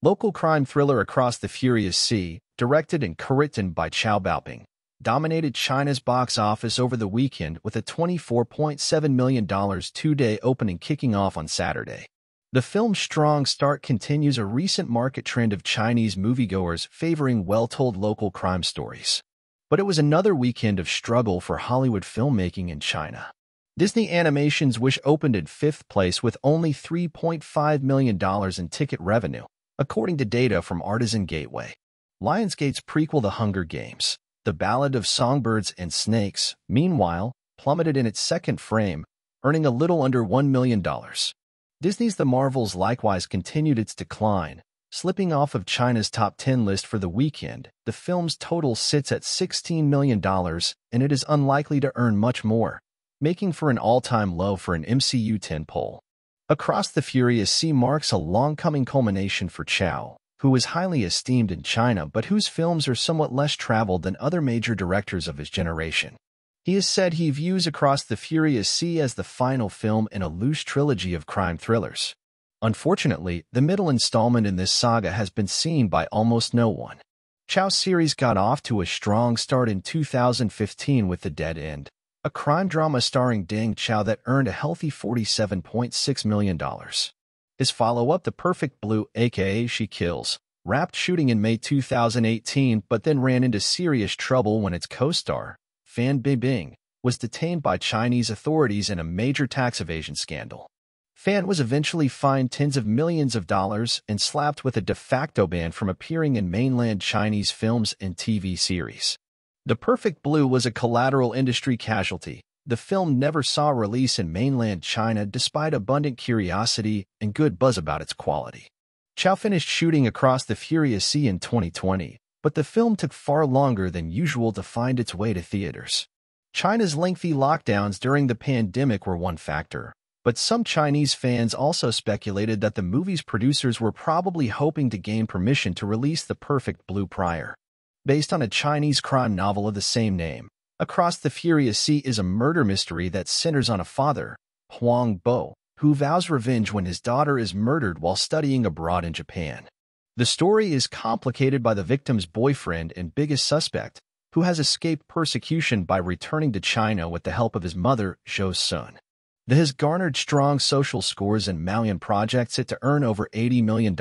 Local crime thriller Across the Furious Sea, directed and co-written by Cao Baoping, dominated China's box office over the weekend with a $24.7 million two-day opening kicking off on Saturday. The film's strong start continues a recent market trend of Chinese moviegoers favoring well-told local crime stories. But it was another weekend of struggle for Hollywood filmmaking in China. Disney Animation's Wish opened in fifth place with only $3.5 million in ticket revenue, according to data from Artisan Gateway. Lionsgate's prequel The Hunger Games: The Ballad of Songbirds and Snakes, meanwhile, plummeted in its second frame, earning a little under $1 million. Disney's The Marvels likewise continued its decline, slipping off of China's top 10 list for the weekend. The film's total sits at $16 million, and it is unlikely to earn much more, making for an all-time low for an MCU tentpole. Across the Furious Sea marks a long-coming culmination for Chao, who is highly esteemed in China but whose films are somewhat less traveled than other major directors of his generation. He has said he views Across the Furious Sea as the final film in a loose trilogy of crime thrillers. Unfortunately, the middle installment in this saga has been seen by almost no one. Chao's series got off to a strong start in 2015 with The Dead End, a crime drama starring Deng Chao that earned a healthy $47.6 million. His follow-up, The Perfect Blue, aka She Kills, wrapped shooting in May 2018 but then ran into serious trouble when its co-star, Fan Bingbing, was detained by Chinese authorities in a major tax evasion scandal. Fan was eventually fined tens of millions of dollars and slapped with a de facto ban from appearing in mainland Chinese films and TV series. The Perfect Blue was a collateral industry casualty. The film never saw release in mainland China despite abundant curiosity and good buzz about its quality. Chao finished shooting Across the Furious Sea in 2020, but the film took far longer than usual to find its way to theaters. China's lengthy lockdowns during the pandemic were one factor, but some Chinese fans also speculated that the movie's producers were probably hoping to gain permission to release The Perfect Blue prior. Based on a Chinese crime novel of the same name, Across the Furious Sea is a murder mystery that centers on a father, Huang Bo, who vows revenge when his daughter is murdered while studying abroad in Japan. The story is complicated by the victim's boyfriend and biggest suspect, who has escaped persecution by returning to China with the help of his mother, Zhou Sun. It has garnered strong social scores and Maoyan projects it to earn over $80 million.